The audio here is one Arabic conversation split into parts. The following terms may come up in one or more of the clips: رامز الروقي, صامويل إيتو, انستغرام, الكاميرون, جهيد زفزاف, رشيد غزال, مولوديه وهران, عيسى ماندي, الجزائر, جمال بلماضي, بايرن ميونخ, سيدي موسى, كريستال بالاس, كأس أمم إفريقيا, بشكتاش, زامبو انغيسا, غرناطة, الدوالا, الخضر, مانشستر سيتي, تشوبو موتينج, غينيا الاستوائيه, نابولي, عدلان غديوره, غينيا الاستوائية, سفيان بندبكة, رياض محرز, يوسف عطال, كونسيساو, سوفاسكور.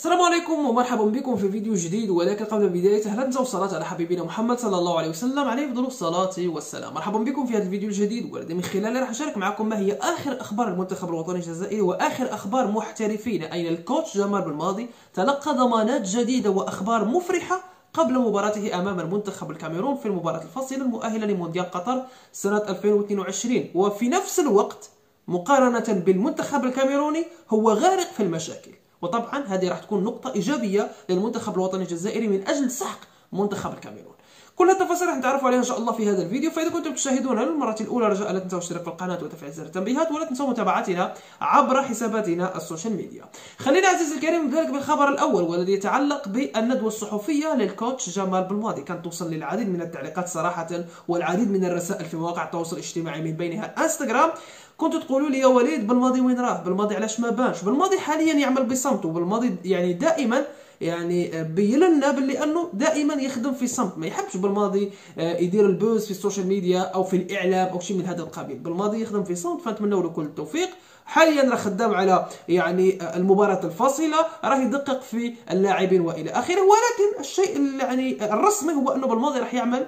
السلام عليكم ومرحبا بكم في فيديو جديد، ولكن قبل بدايته لا تنسوا الصلاة على حبيبنا محمد صلى الله عليه وسلم، عليه أفضل الصلاة والسلام. مرحبا بكم في هذا الفيديو الجديد والذي من خلاله راح نشارك معكم ما هي آخر أخبار المنتخب الوطني الجزائري وآخر أخبار محترفين، أين الكوتش جمال بلماضي تلقى ضمانات جديدة وأخبار مفرحة قبل مباراته أمام المنتخب الكاميرون في المباراة الفاصلة المؤهلة لمونديال قطر سنة 2022. وفي نفس الوقت مقارنة بالمنتخب الكاميروني هو غارق في المشاكل، وطبعا هذه راح تكون نقطة إيجابية للمنتخب الوطني الجزائري من أجل سحق منتخب الكاميرون. كل التفاصيل راح نتعرفوا عليها إن شاء الله في هذا الفيديو، فإذا كنتم تشاهدونا للمرة الأولى رجاء لا تنسوا الاشتراك في القناة وتفعيل زر التنبيهات، ولا تنسوا متابعتنا عبر حساباتنا السوشيال ميديا. خلينا عزيزي الكريم نبدأ بالخبر الأول والذي يتعلق بالندوة الصحفية للكوتش جمال بلماضي. كانت توصل للعديد من التعليقات صراحة والعديد من الرسائل في مواقع التواصل الاجتماعي من بينها انستغرام. كنتوا تقولوا لي يا وليد بلماضي وين راه؟ بلماضي علاش ما بانش؟ بلماضي حاليا يعمل بصمت، وبلماضي يعني دائما يعني بين لنا باللي انه دائما يخدم في صمت، ما يحبش بلماضي يدير البوز في السوشيال ميديا او في الاعلام او شيء من هذا القبيل، بلماضي يخدم في صمت، فنتمنوا له كل التوفيق. حاليا راه خدام على يعني المباراة الفاصلة، راه يدقق في اللاعبين والى اخره، ولكن الشيء يعني الرسمي هو انه بلماضي راح يعمل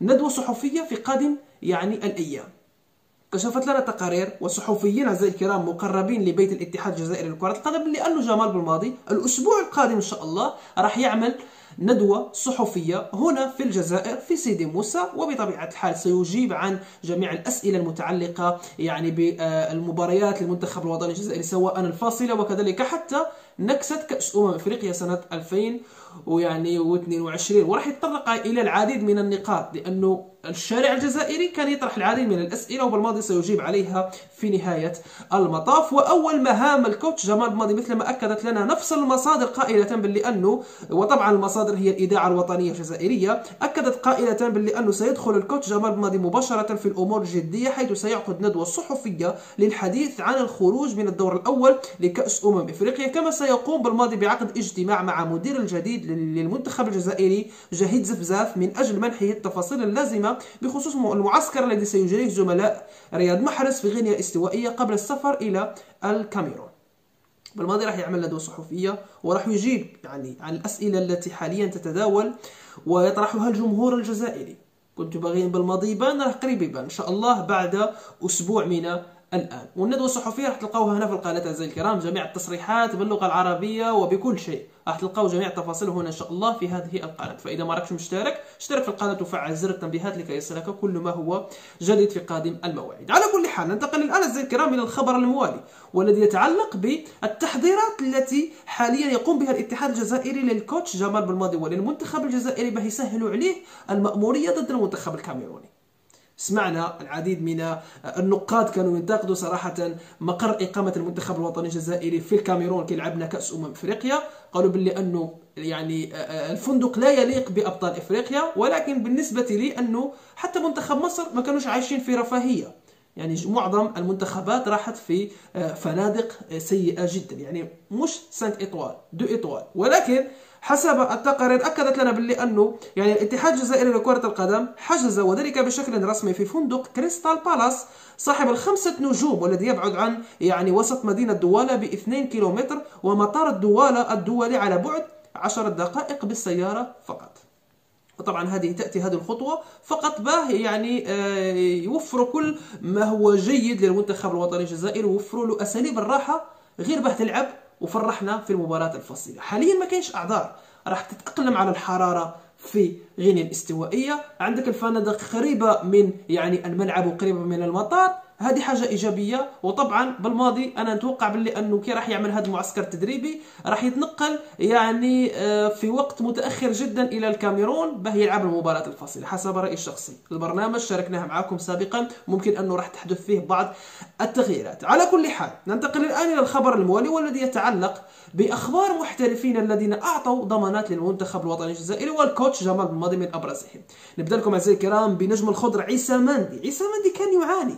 ندوة صحفية في قادم يعني الايام. كشفت لنا تقارير وصحفيين اعزائي الكرام مقربين لبيت الاتحاد الجزائري لكرة القدم لانه جمال بلماضي الاسبوع القادم ان شاء الله راح يعمل ندوة صحفية هنا في الجزائر في سيدي موسى، وبطبيعة الحال سيجيب عن جميع الأسئلة المتعلقة يعني بالمباريات للمنتخب الوطني الجزائري سواء الفاصلة وكذلك حتى نكسة كأس أمم إفريقيا سنة 2022، وراح يتطرق إلى العديد من النقاط لأنه الشارع الجزائري كان يطرح العديد من الأسئلة وبالماضي سيجيب عليها في نهاية المطاف. وأول مهام الكوتش جمال بلماضي مثل ما أكدت لنا نفس المصادر قائلة باللي أنه، وطبعا المصادر هي الإذاعة الوطنية الجزائرية، أكدت قائلة باللي أنه سيدخل الكوتش جمال بلماضي مباشرة في الأمور الجدية حيث سيعقد ندوة صحفية للحديث عن الخروج من الدور الأول لكأس أمم إفريقيا، كما سيقوم بلماضي بعقد اجتماع مع مدير الجديد للمنتخب الجزائري جهيد زفزاف من أجل منحه التفاصيل اللازمة بخصوص المعسكر الذي سيجريه زملاء رياض محرز في غينيا الاستوائيه قبل السفر الى الكاميرون. بلماضي راح يعمل ندوه صحفيه وراح يجيب يعني عن الاسئله التي حاليا تتداول ويطرحها الجمهور الجزائري. كنت باغيين بلماضي يبان، راح قريب يبان ان شاء الله بعد اسبوع من الان. والندوه الصحفيه راح تلقاوها هنا في القناه اعزائي الكرام، جميع التصريحات باللغه العربيه وبكل شيء، راح تلقاو جميع التفاصيل هنا ان شاء الله في هذه القناه. فاذا ما راكش مشترك اشترك في القناه وفعل زر التنبيهات لكي يصلك كل ما هو جديد في قادم المواعيد. على كل حال ننتقل الان اعزائي الكرام الى الخبر الموالي والذي يتعلق بالتحضيرات التي حاليا يقوم بها الاتحاد الجزائري للكوتش جمال بلماضي وللمنتخب الجزائري باه يسهلوا عليه المأموريه ضد المنتخب الكاميروني. سمعنا العديد من النقاد كانوا ينتقدوا صراحة مقر إقامة المنتخب الوطني الجزائري في الكاميرون كي لعبنا كأس أمم إفريقيا، قالوا باللي أنه يعني الفندق لا يليق بأبطال إفريقيا، ولكن بالنسبة لي أنه حتى منتخب مصر ما كانوش عايشين في رفاهية، يعني معظم المنتخبات راحت في فنادق سيئة جدا، يعني مش 5 إطوال 2 إطوال، ولكن حسب التقارير أكدت لنا باللي أنه يعني الاتحاد الجزائري لكرة القدم حجز وذلك بشكل رسمي في فندق كريستال بالاس صاحب ال5 نجوم والذي يبعد عن يعني وسط مدينة الدوالا ب2 كيلومتر، ومطار الدوالا الدولي على بعد 10 دقائق بالسيارة فقط. وطبعا هذه تأتي هذه الخطوة فقط باه يعني يوفروا كل ما هو جيد للمنتخب الوطني الجزائري ووفروا له أساليب الراحة غير باه تلعب وفرحنا في المباراة الفاصلة. حاليا ما كاينش أعذار، راح تتأقلم على الحرارة في غينيا الاستوائية، عندك الفنادق قريبة من يعني الملعب وقريبة من المطار، هذه حاجة إيجابية. وطبعا بلماضي أنا نتوقع باللي أنه كي راح يعمل هذا المعسكر التدريبي راح يتنقل يعني في وقت متأخر جدا إلى الكاميرون باه يلعب المباراة الفاصلة حسب رأيي الشخصي. البرنامج شاركناه معاكم سابقا، ممكن أنه راح تحدث فيه بعض التغييرات. على كل حال ننتقل الآن إلى الخبر الموالي والذي يتعلق بأخبار محترفين الذين أعطوا ضمانات للمنتخب الوطني الجزائري والكوتش جمال بلماضي من أبرزهم. نبدأ لكم أعزائي الكرام بنجم الخضر عيسى ماندي. عيسى ماندي كان يعاني،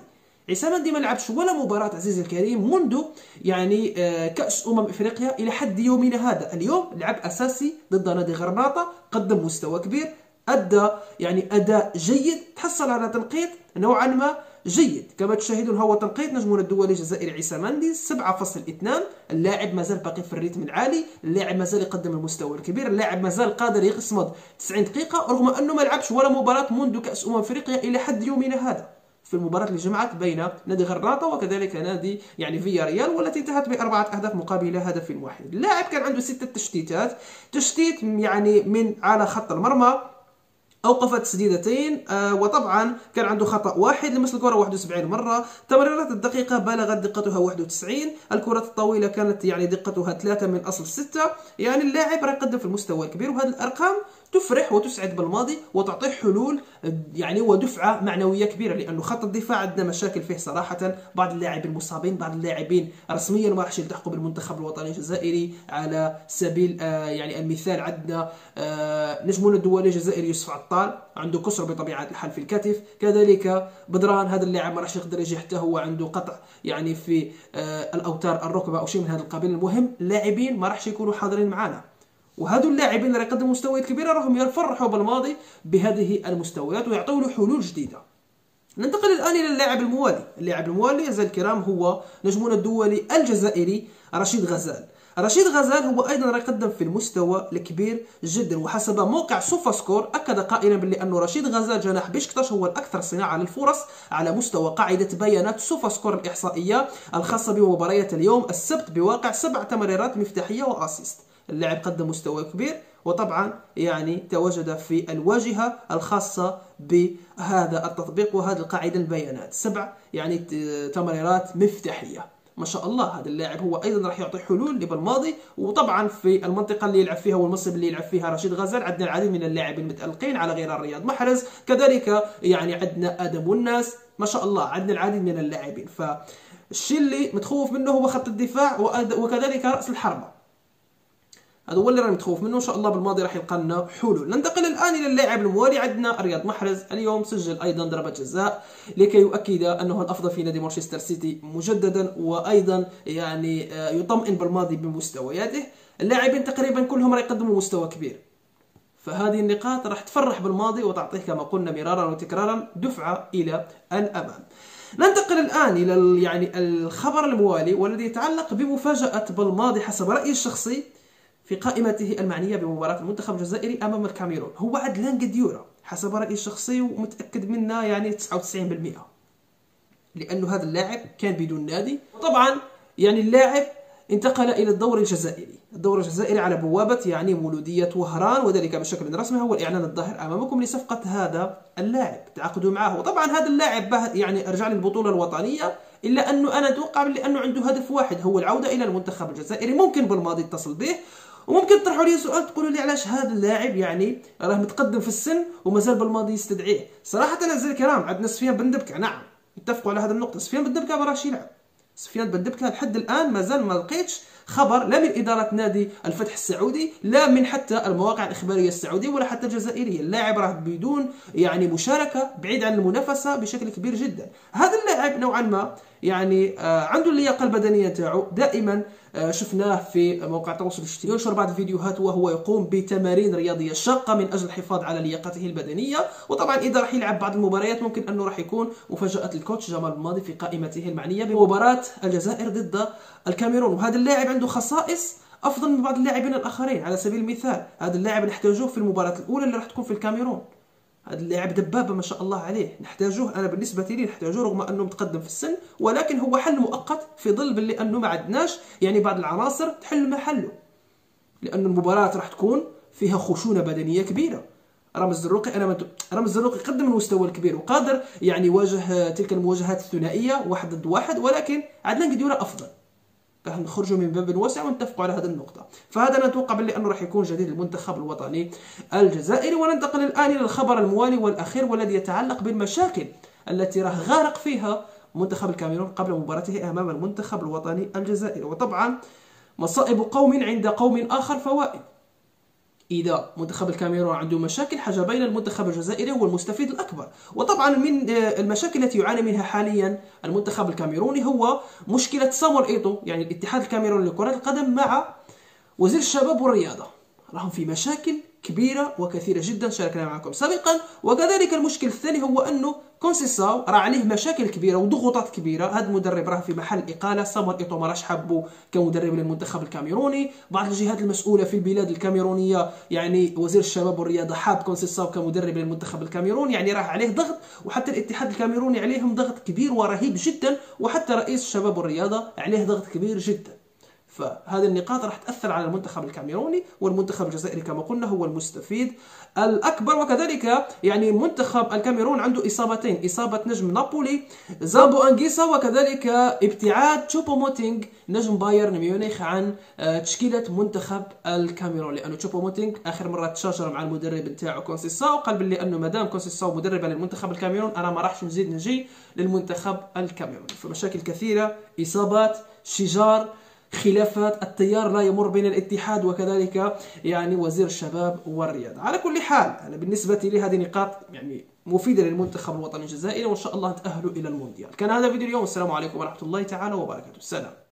عيسى ماندي ما لعبش ولا مباراة عزيزي الكريم منذ يعني كأس أمم إفريقيا إلى حد يومنا هذا. اليوم لعب أساسي ضد نادي غرناطة، قدم مستوى كبير، أدى يعني أداء جيد، تحصل على تنقيط نوعا ما جيد. كما تشاهدون هو تنقيط نجمنا الدولي الجزائري عيسى ماندي 7.2. اللاعب مازال باقي في الريتم العالي، اللاعب مازال يقدم المستوى الكبير، اللاعب مازال قادر يصمد 90 دقيقه رغم انه ما لعبش ولا مباراه منذ كأس أمم إفريقيا الى حد يومنا هذا، في المباراة اللي جمعت بين نادي غرناطة وكذلك نادي يعني فيا ريال، والتي انتهت ب4 أهداف مقابل هدف واحد. اللاعب كان عنده 6 تشتيتات، تشتيت يعني من على خط المرمى، أوقف تسديدتين، وطبعا كان عنده خطأ واحد، لمس الكرة 71 مرة، تمريرات الدقيقة بلغت دقتها 91، الكرات الطويلة كانت يعني دقتها 3 من أصل 6، يعني اللاعب راه يقدم في المستوى الكبير، وهذه الأرقام تفرح وتسعد بالماضي وتعطيه حلول يعني ودفعة معنوية كبيرة، لأنه خط الدفاع عندنا مشاكل فيه صراحة، بعض اللاعبين مصابين، بعض اللاعبين رسميا ما راحش يلتحقوا بالمنتخب الوطني الجزائري. على سبيل يعني المثال عندنا نجمنا الدولي الجزائري يوسف عطال عنده كسر بطبيعة الحال في الكتف، كذلك بدران هذا اللاعب ما راحش يقدر يجي حتى هو عنده قطع يعني في الأوتار الركبة أو شيء من هذا القبيل. المهم اللاعبين ما راحش يكونوا حاضرين معنا، وهذو اللاعبين اللي يقدموا مستويات كبيره راهم يفرحوا بالماضي بهذه المستويات ويعطوا له حلول جديده. ننتقل الان الى اللاعب الموالي. اللاعب الموالي اعزائي الكرام هو نجمنا الدولي الجزائري رشيد غزال. رشيد غزال هو ايضا يقدم في المستوى الكبير جدا، وحسب موقع سوفاسكور اكد قائلا باللي انه رشيد غزال جناح بشكتاش هو الاكثر صناعه للفرص على مستوى قاعده بيانات سوفاسكور الاحصائيه الخاصه بمباريات اليوم السبت بواقع 7 تمريرات مفتاحيه واسيست. اللاعب قدم مستوى كبير، وطبعا يعني تواجد في الواجهة الخاصة بهذا التطبيق وهذه القاعدة البيانات، 7 يعني تمريرات مفتاحية. ما شاء الله هذا اللاعب هو ايضا راح يعطي حلول لبلماضي، وطبعا في المنطقه اللي يلعب فيها والمنصب اللي يلعب فيها رشيد غزال عندنا العديد من اللاعبين المتالقين على غرار رياض محرز، كذلك يعني عندنا ادم والناس، ما شاء الله عندنا العديد من اللاعبين. فالشيء اللي متخوف منه هو خط الدفاع وكذلك راس الحربة، هذا هو اللي راني متخوف منه، ان شاء الله بالماضي راح يلقى لنا حلول. ننتقل الان الى اللاعب الموالي. عندنا رياض محرز اليوم سجل ايضا ضربة جزاء لكي يؤكد انه الافضل في نادي مانشستر سيتي مجددا، وايضا يعني يطمئن بالماضي بمستوياته. اللاعبين تقريبا كلهم راح يقدموا مستوى كبير، فهذه النقاط راح تفرح بالماضي وتعطيه كما قلنا مرارا وتكرارا دفعة الى الامام. ننتقل الآن الى يعني الخبر الموالي والذي يتعلق بمفاجأة بالماضي حسب رأيي الشخصي في قائمته المعنية بمباراة المنتخب الجزائري أمام الكاميرون، هو عدلان غديوره حسب رأيي الشخصي ومتأكد منه يعني 99%، لأنه هذا اللاعب كان بدون نادي. وطبعا يعني اللاعب انتقل إلى الدوري الجزائري، الدوري الجزائري على بوابة يعني مولوديه وهران، وذلك بشكل رسمي. هو الإعلان الظاهر أمامكم لصفقة هذا اللاعب، تعاقدوا معه. وطبعا هذا اللاعب يعني رجع للبطولة الوطنية، إلا أنه أنا أتوقع لأنه عنده هدف واحد هو العودة إلى المنتخب الجزائري. ممكن بالماضي اتصل به، وممكن تطرحوا لي سؤال تقولوا لي علاش هذا اللاعب يعني راه متقدم في السن ومازال بالماضي يستدعيه. صراحه اعزائي الكرام عندنا سفيان بندبكة، نعم اتفقوا على هذه النقطه، سفيان بندبكة ما راهش يلعب. سفيان بندبكة لحد الان مازال ما لقيتش خبر لا من اداره نادي الفتح السعودي، لا من حتى المواقع الاخباريه السعوديه ولا حتى الجزائريه. اللاعب راه بدون يعني مشاركه، بعيد عن المنافسه بشكل كبير جدا. هذا اللاعب نوعا ما يعني عنده اللياقه البدنيه تاعو، دائما شفناه في موقع التواصل الاجتماعي ينشر بعض الفيديوهات وهو يقوم بتمارين رياضيه شاقه من اجل الحفاظ على لياقته البدنيه. وطبعا اذا راح يلعب بعض المباريات ممكن انه راح يكون مفاجاه الكوتش جمال بلماضي في قائمته المعنيه بمباراه الجزائر ضد الكاميرون. وهذا اللاعب عنده خصائص افضل من بعض اللاعبين الاخرين. على سبيل المثال هذا اللاعب نحتاجوه في المباراه الاولى اللي راح تكون في الكاميرون، هذا اللاعب دبابه ما شاء الله عليه، نحتاجوه. انا بالنسبه لي نحتاجوه رغم انه متقدم في السن، ولكن هو حل مؤقت في ظل باللي انه ما عندناش يعني بعض العناصر تحل محله، لانه المباراه راح تكون فيها خشونه بدنيه كبيره. رامز الروقي رامز الروقي قدم المستوى الكبير وقادر يعني يواجه تلك المواجهات الثنائيه واحد ضد واحد، ولكن عدلان غديوره افضل. نخرجوا من باب واسع ونتفقوا على هذه النقطة، فهذا أنا أتوقع باللي أنه راح يكون جديد المنتخب الوطني الجزائري. وننتقل الآن إلى الخبر الموالي والأخير والذي يتعلق بالمشاكل التي راه غارق فيها منتخب الكاميرون قبل مباراته أمام المنتخب الوطني الجزائري. وطبعا مصائب قوم عند قوم آخر فوائد. إذا منتخب الكاميرون عنده مشاكل حاجة بين المنتخب الجزائري هو المستفيد الأكبر. وطبعا من المشاكل التي يعاني منها حاليا المنتخب الكاميروني هو مشكلة صامويل إيتو، يعني الاتحاد الكاميروني لكرة القدم مع وزير الشباب والرياضة، راهم في مشاكل كبيرة وكثيرة جدا شاركنا معكم سابقا. وكذلك المشكل الثاني هو أنه كونسيساو راه عليه مشاكل كبيرة وضغوطات كبيرة. هذا المدرب راه في محل إقالة. صامويل إيتو ما راش حابو كمدرب للمنتخب الكاميروني. بعض الجهات المسؤولة في البلاد الكاميرونية يعني وزير الشباب والرياضة حاب كونسيساو كمدرب للمنتخب الكاميروني، يعني راه عليه ضغط، وحتى الاتحاد الكاميروني عليهم ضغط كبير ورهيب جدا، وحتى رئيس الشباب والرياضة عليه ضغط كبير جدا. فهذه النقاط راح تأثر على المنتخب الكاميروني، والمنتخب الجزائري كما قلنا هو المستفيد الأكبر. وكذلك يعني منتخب الكاميرون عنده إصابتين، إصابة نجم نابولي زامبو انغيسا، وكذلك ابتعاد تشوبو موتينج نجم بايرن ميونخ عن تشكيلة منتخب الكاميرون، لأنه تشوبو موتينج آخر مرة تشاجر مع المدرب نتاعو كونسيساو، قال بلي أنه مادام كونسيساو مدربة للمنتخب الكاميرون أنا ما راحش نجي للمنتخب الكاميروني. فمشاكل كثيرة، إصابات، شجار، خلافات، التيار لا يمر بين الاتحاد، وكذلك يعني وزير الشباب والرياضة. على كل حال أنا بالنسبة لي هذه نقاط يعني مفيدة للمنتخب الوطني الجزائري، وإن شاء الله تأهلوا إلى المونديال. كان هذا فيديو اليوم، والسلام عليكم ورحمة الله تعالى وبركاته. السلام.